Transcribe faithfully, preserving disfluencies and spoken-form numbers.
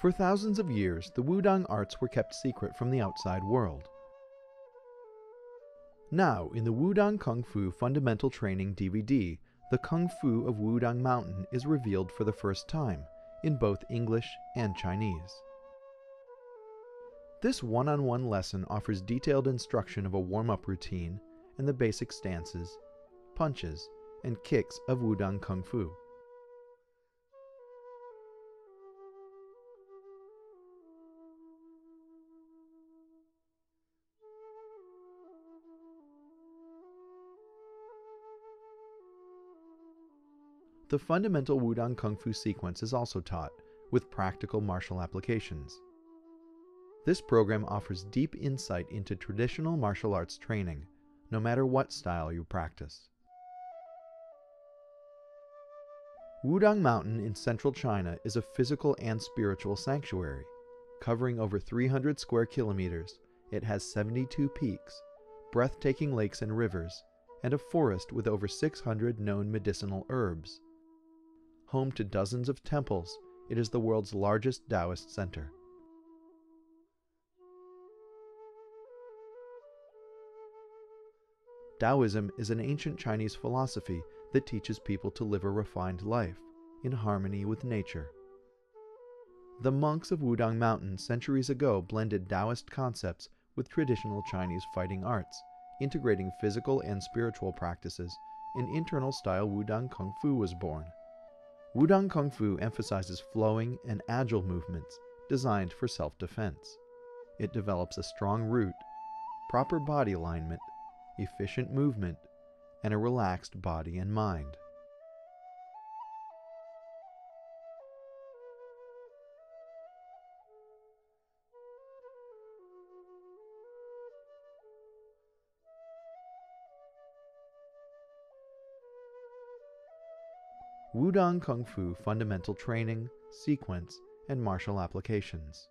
For thousands of years, the Wudang arts were kept secret from the outside world. Now, in the Wudang Kung Fu Fundamental Training D V D, the Kung Fu of Wudang Mountain is revealed for the first time, in both English and Chinese. This one-on-one lesson offers detailed instruction of a warm-up routine and the basic stances, punches, and kicks of Wudang Kung Fu. The fundamental Wudang Kung Fu sequence is also taught, with practical martial applications. This program offers deep insight into traditional martial arts training, no matter what style you practice. Wudang Mountain in central China is a physical and spiritual sanctuary. Covering over three hundred square kilometers, it has seventy-two peaks, breathtaking lakes and rivers, and a forest with over six hundred known medicinal herbs. Home to dozens of temples, it is the world's largest Taoist center. Taoism is an ancient Chinese philosophy that teaches people to live a refined life, in harmony with nature. The monks of Wudang Mountain centuries ago blended Taoist concepts with traditional Chinese fighting arts, integrating physical and spiritual practices, and internal style Wudang Kung Fu was born. Wudang Kung Fu emphasizes flowing and agile movements designed for self-defense. It develops a strong root, proper body alignment, efficient movement, and a relaxed body and mind. Wudang Kung Fu Fundamental Training, Sequence, and Martial Applications.